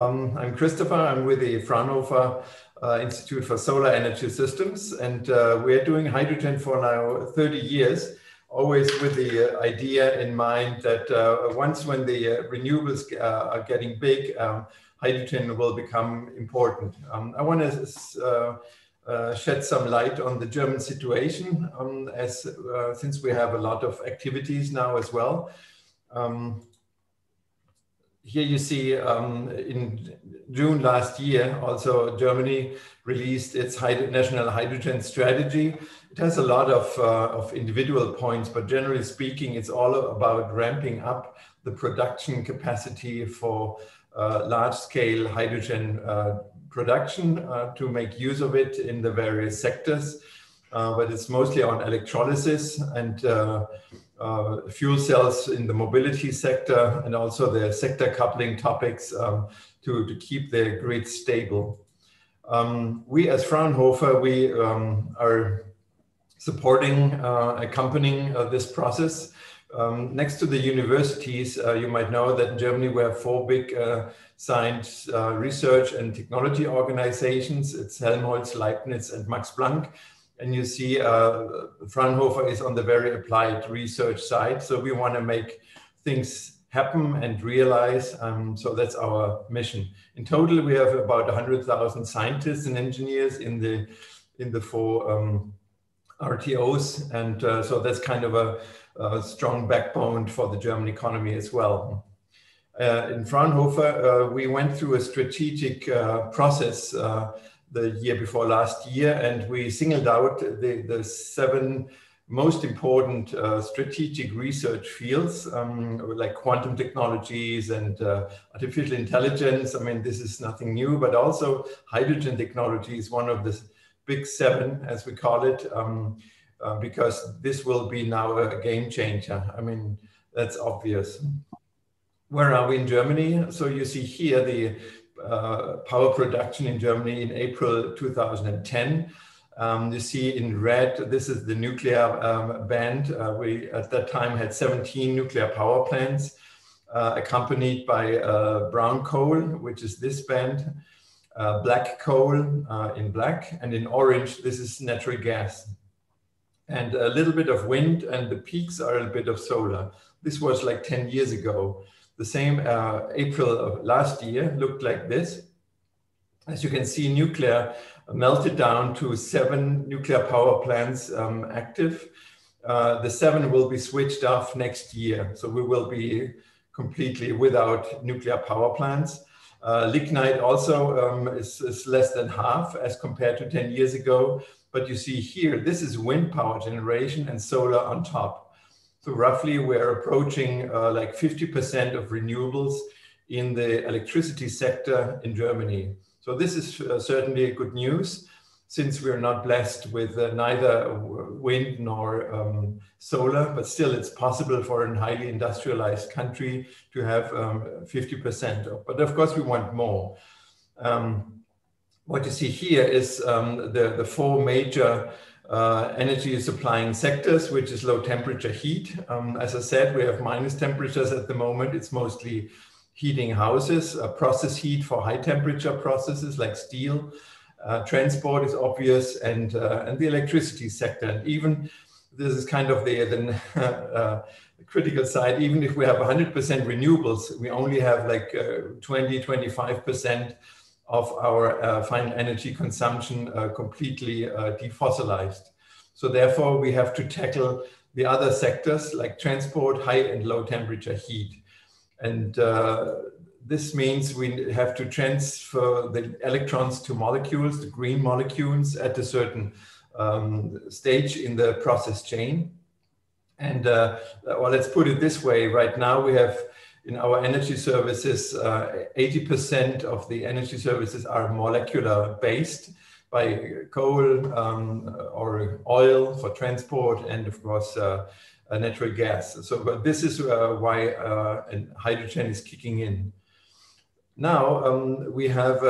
I'm Christopher. I'm with the Fraunhofer Institute for Solar Energy Systems, and we're doing hydrogen for now 30 years, always with the idea in mind that when the renewables are getting big, hydrogen will become important. I want to shed some light on the German situation, since we have a lot of activities now as well. Here you see in June last year, also Germany released its national hydrogen strategy. It has a lot of individual points, but generally speaking, it's all about ramping up the production capacity for large-scale hydrogen production to make use of it in the various sectors. But it's mostly on electrolysis and fuel cells in the mobility sector, and also the sector coupling topics to keep the grid stable. We as Fraunhofer, we are supporting, accompanying this process. Next to the universities, you might know that in Germany we have four big science, research and technology organizations. It's Helmholtz, Leibniz and Max Planck. And you see Fraunhofer is on the very applied research side. So we want to make things happen and realize. So that's our mission. In total, we have about 100,000 scientists and engineers in the four RTOs. And so that's kind of a strong backbone for the German economy as well. In Fraunhofer, we went through a strategic process the year before last year, and we singled out the seven most important strategic research fields, like quantum technologies and artificial intelligence. I mean, this is nothing new, but also hydrogen technology is one of the big seven, as we call it, because this will be now a game changer. I mean, that's obvious. Where are we in Germany? So you see here the power production in Germany in April 2010. You see in red, this is the nuclear band. We at that time had 17 nuclear power plants accompanied by brown coal, which is this band, black coal in black, and in orange, this is natural gas. And a little bit of wind, and the peaks are a bit of solar. This was like 10 years ago. The same April of last year looked like this. As you can see, nuclear melted down to 7 nuclear power plants active. The 7 will be switched off next year. So we will be completely without nuclear power plants. Lignite also is less than half as compared to 10 years ago. But you see here, this is wind power generation and solar on top. So roughly, we're approaching like 50% of renewables in the electricity sector in Germany. So this is certainly good news, since we're not blessed with neither wind nor solar, but still it's possible for a highly industrialized country to have 50%. But of course, we want more. What you see here is the four major energy supplying sectors, which is low temperature heat. As I said, we have minus temperatures at the moment. It's mostly heating houses, process heat for high temperature processes like steel. Transport is obvious, and the electricity sector. And even this is kind of the critical side. Even if we have 100% renewables, we only have like 20–25% of our final energy consumption completely defossilized. So therefore, we have to tackle the other sectors like transport, high and low temperature heat. And this means we have to transfer the electrons to molecules, the green molecules, at a certain stage in the process chain. And well, let's put it this way. Right now, we have in our energy services, 80% of the energy services are molecular based by coal or oil for transport, and of course, natural gas. So but this is why hydrogen is kicking in. Now we have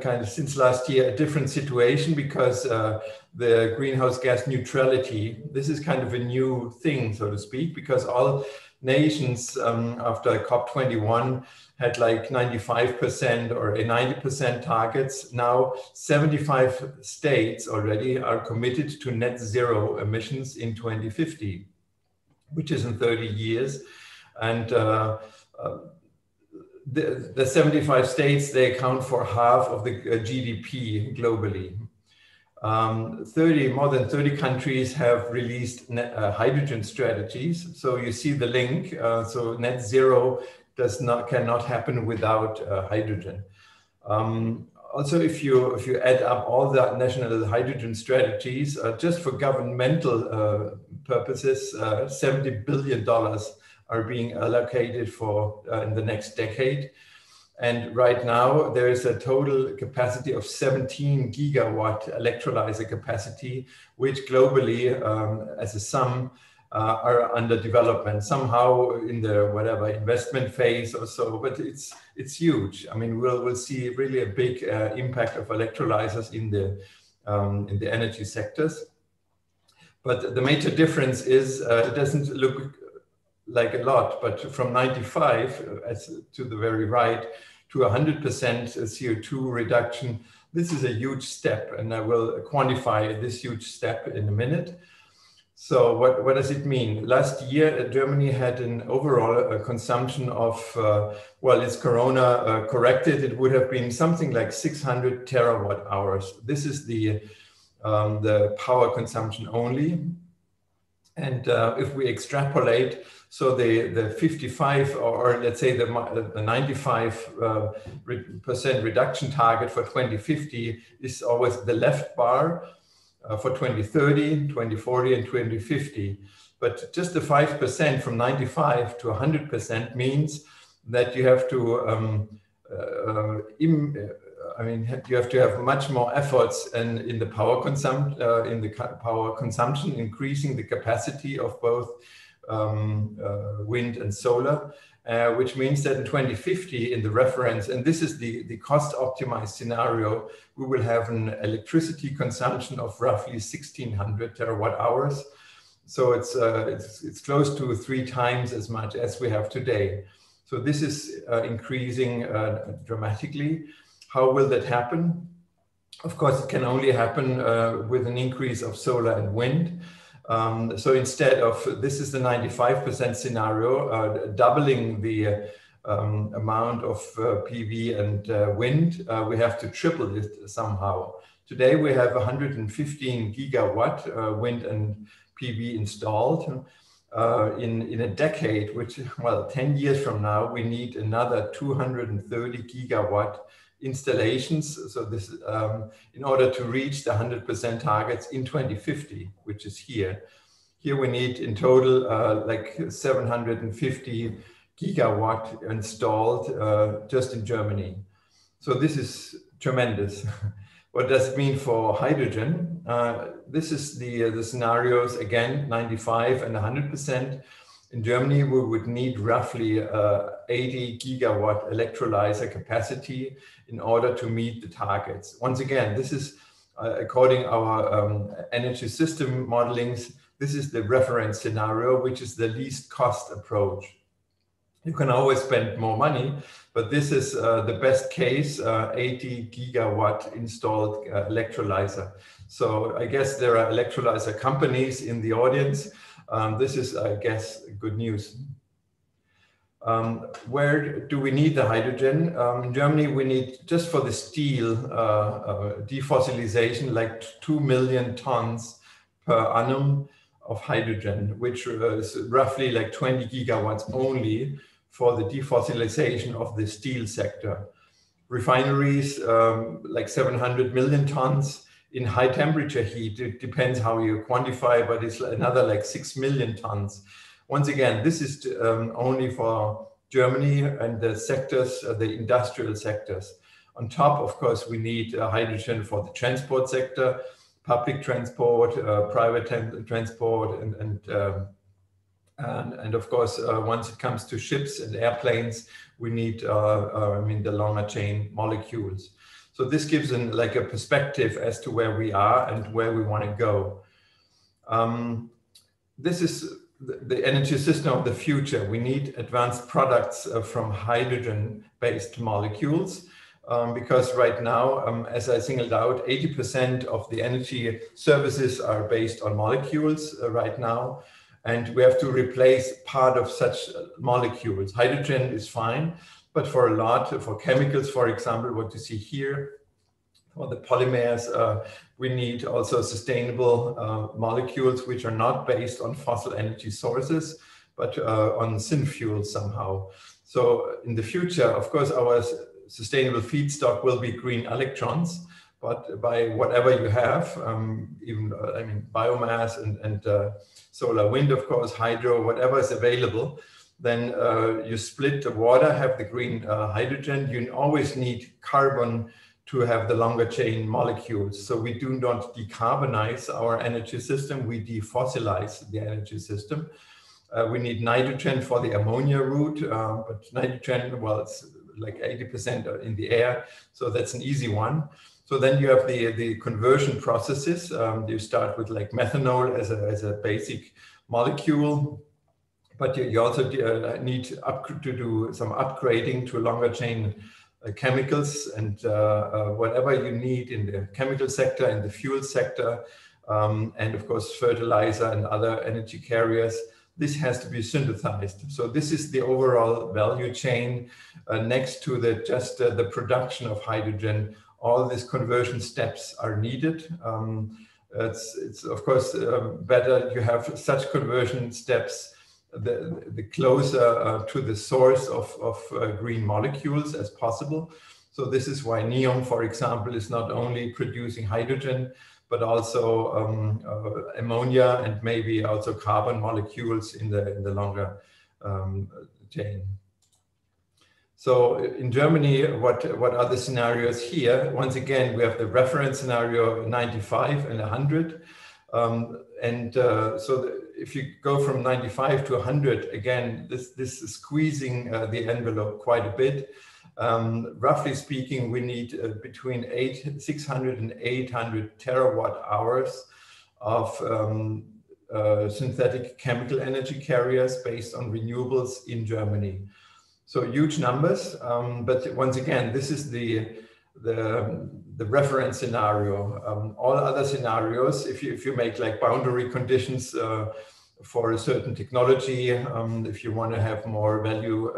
kind of since last year a different situation, because the greenhouse gas neutrality, this is kind of a new thing, so to speak, because all nations after COP21 had like 95% or 90% targets. Now 75 states already are committed to net zero emissions in 2050, which is in 30 years. And the 75 states, they account for half of the GDP globally. More than 30 countries have released hydrogen strategies. So you see the link. So net zero cannot happen without hydrogen. Also, if you add up all the national hydrogen strategies, just for governmental purposes, $70 billion are being allocated for in the next decade. And right now, there is a total capacity of 17 gigawatt electrolyzer capacity, which globally, as a sum, are under development somehow in the whatever investment phase or so. But it's huge. I mean, we'll see really a big impact of electrolyzers in the energy sectors. But the major difference is it doesn't look like a lot, but from 95 to the very right to 100% CO2 reduction, this is a huge step, and I will quantify this huge step in a minute. So what does it mean? Last year, Germany had an overall consumption of, well, it's Corona corrected, it would have been something like 600 terawatt hours. This is the power consumption only. And if we extrapolate, so the 55 or let's say the 95% reduction target for 2050 is always the left bar for 2030, 2040 and 2050. But just the 5% from 95 to 100% means that you have to you have to have much more efforts in the power consumption, increasing the capacity of both wind and solar, which means that in 2050, in the reference, and this is the cost-optimized scenario, we will have an electricity consumption of roughly 1,600 terawatt hours. So it's close to 3 times as much as we have today. So this is increasing dramatically. How will that happen? Of course, it can only happen with an increase of solar and wind. So instead of, this is the 95% scenario, doubling the amount of PV and wind, we have to triple it somehow. Today, we have 115 gigawatt wind and PV installed. In a decade, which, well, 10 years from now, we need another 230 gigawatt installations, so this in order to reach the 100% targets in 2050, which is here. Here we need in total like 750 gigawatt installed just in Germany. So this is tremendous. What does it mean for hydrogen? This is the scenarios again, 95 and 100%. In Germany, we would need roughly 80 gigawatt electrolyzer capacity in order to meet the targets. Once again, this is, according our energy system modelings, this is the reference scenario, which is the least cost approach. You can always spend more money, but this is the best case, 80 gigawatt installed electrolyzer. So I guess there are electrolyzer companies in the audience. This is, I guess, good news. Where do we need the hydrogen? In Germany, we need, just for the steel defossilization, like 2 million tons per annum of hydrogen, which is roughly like 20 gigawatts only for the defossilization of the steel sector. Refineries, like 700 million tons. In high temperature heat, it depends how you quantify, but it's another like 6 million tons. Once again, this is only for Germany and the sectors, the industrial sectors. On top, of course, we need hydrogen for the transport sector, public transport, private transport, and of course, once it comes to ships and airplanes, we need the longer chain molecules. So this gives like a perspective as to where we are and where we want to go. This is the energy system of the future. We need advanced products from hydrogen-based molecules, because right now, as I singled out, 80% of the energy services are based on molecules right now. And we have to replace part of such molecules. Hydrogen is fine, but for a lot, for chemicals, for example, what you see here, for the polymers, we need also sustainable molecules which are not based on fossil energy sources, but on synfuels somehow. So in the future, of course, our sustainable feedstock will be green electrons, but by whatever you have, even, I mean, biomass and solar, wind, of course, hydro, whatever is available, then you split the water, have the green hydrogen. You always need carbon to have the longer chain molecules. So we do not decarbonize our energy system, we defossilize the energy system. We need nitrogen for the ammonia route, but nitrogen, well, it's like 80% in the air, so that's an easy one. So then you have the conversion processes. You start with like methanol as a basic molecule, but you also need to do some upgrading to longer chain chemicals and whatever you need in the chemical sector and the fuel sector, and of course fertilizer and other energy carriers. This has to be synthesized. So this is the overall value chain next to the just the production of hydrogen. All these conversion steps are needed. It's of course better you have such conversion steps the closer to the source of green molecules as possible. So this is why NEOM, for example, is not only producing hydrogen, but also ammonia and maybe also carbon molecules in the longer chain. So in Germany, what are the scenarios here? Once again, we have the reference scenario 95 and 100. If you go from 95 to 100, again, this is squeezing the envelope quite a bit. Roughly speaking, we need between 600 and 800 terawatt hours of synthetic chemical energy carriers based on renewables in Germany. So huge numbers, but once again, this is the reference scenario. All other scenarios, if you make like boundary conditions for a certain technology, if you want to have more value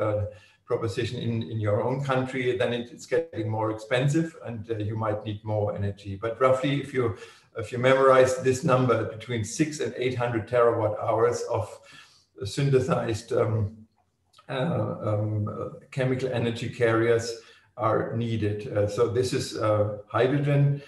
proposition in your own country, then it's getting more expensive and you might need more energy. But roughly, if you memorize this number, between 600 and 800 terawatt hours of synthesized chemical energy carriers are needed. So this is hydrogen,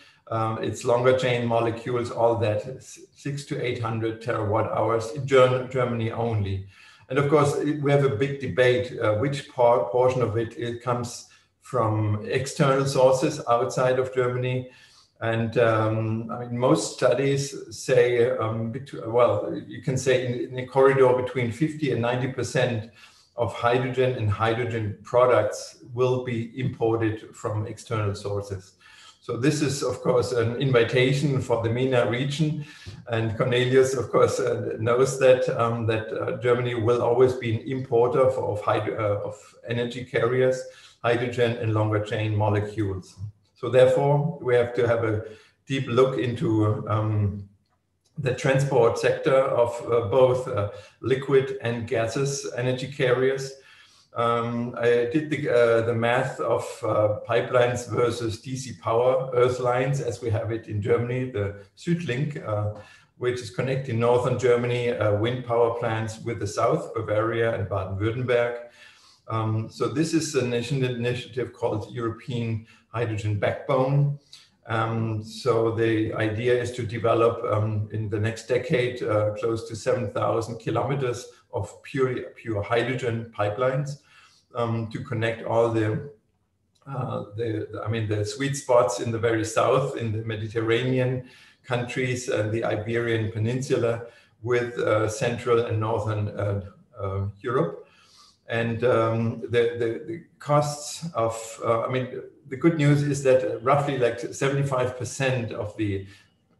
it's longer chain molecules, all that, 600 to 800 terawatt hours in Germany only. And of course, we have a big debate which portion of it comes from external sources outside of Germany. And I mean, most studies say, well, you can say in a corridor between 50 and 90% of hydrogen and hydrogen products will be imported from external sources. So this is, of course, an invitation for the MENA region. And Cornelius, of course, knows that, Germany will always be an importer of energy carriers, hydrogen and longer chain molecules. So therefore, we have to have a deep look into the transport sector of both liquid and gases energy carriers. I did the math of pipelines versus DC power, earth lines, as we have it in Germany, the Südlink, which is connecting northern Germany, wind power plants with the south, Bavaria and Baden-Württemberg. So this is an initiative called European Hydrogen Backbone. So the idea is to develop in the next decade close to 7,000 kilometers of pure hydrogen pipelines to connect all the sweet spots in the very south, in the Mediterranean countries and the Iberian Peninsula with Central and Northern Europe. And the costs of, the good news is that roughly like 75% of the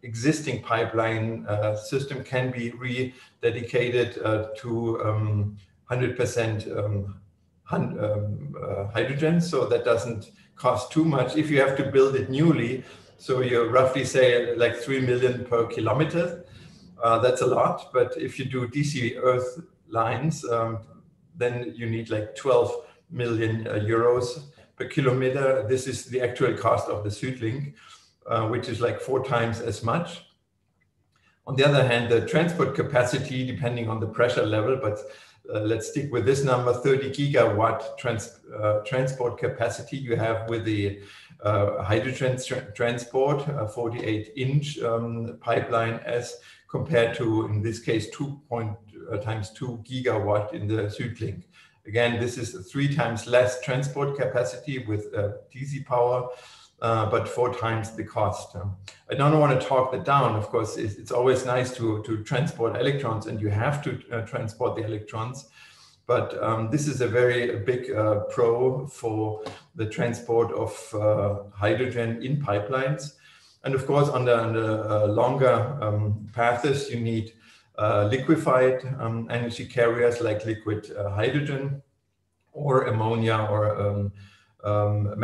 existing pipeline system can be rededicated to 100% hydrogen. So that doesn't cost too much if you have to build it newly. So you roughly say like 3 million per kilometer. That's a lot, but if you do DC earth lines, then you need like 12 million euros per kilometer. This is the actual cost of the Südlink, which is like 4 times as much. On the other hand, the transport capacity, depending on the pressure level, but let's stick with this number, 30 gigawatt transport capacity you have with the hydrogen transport, 48-inch pipeline, as compared to, in this case, 2 times 2 gigawatt in the Südlink. Again, this is 3 times less transport capacity with DC power, but 4 times the cost. I don't want to talk that down. Of course, it's always nice to transport electrons, and you have to transport the electrons. But this is a very big pro for the transport of hydrogen in pipelines. And of course, on the, longer paths, you need liquefied energy carriers like liquid hydrogen or ammonia or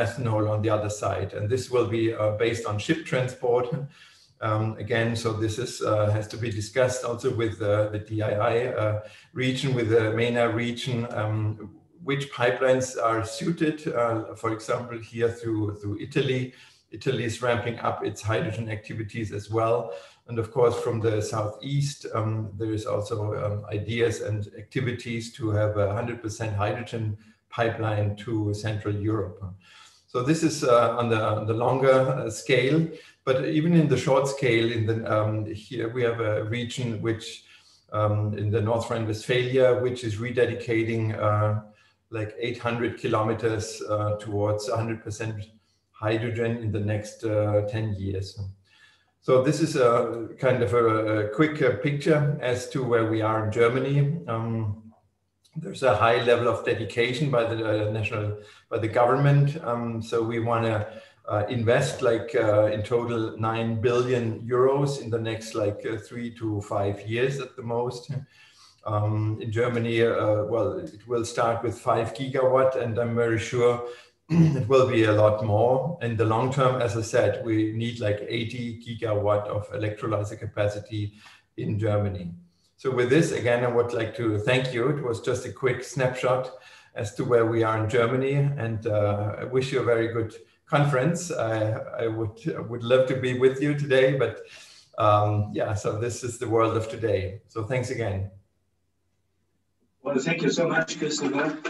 methanol on the other side. And this will be based on ship transport. Again, so this is, has to be discussed also with the DII region, with the MENA region, which pipelines are suited, for example, here through Italy. Italy is ramping up its hydrogen activities as well. And of course, from the southeast, there is also ideas and activities to have a 100% hydrogen pipeline to Central Europe. So this is on the longer scale, but even in the short scale, in the, here we have a region which in the North Rhine-Westphalia, which is rededicating like 800 kilometers towards 100% hydrogen in the next 10 years. So this is a kind of a quick picture as to where we are in Germany. There's a high level of dedication by the by the government. So we want to invest like in total 9 billion euros in the next like 3 to 5 years at the most. In Germany, well, it will start with 5 gigawatt, and I'm very sure it will be a lot more. In the long term, as I said, we need like 80 gigawatt of electrolyzer capacity in Germany. So with this, again, I would like to thank you. It was just a quick snapshot as to where we are in Germany, and I wish you a very good conference. I would love to be with you today, but yeah, so this is the world of today. So thanks again. Well, thank you so much, Christopher.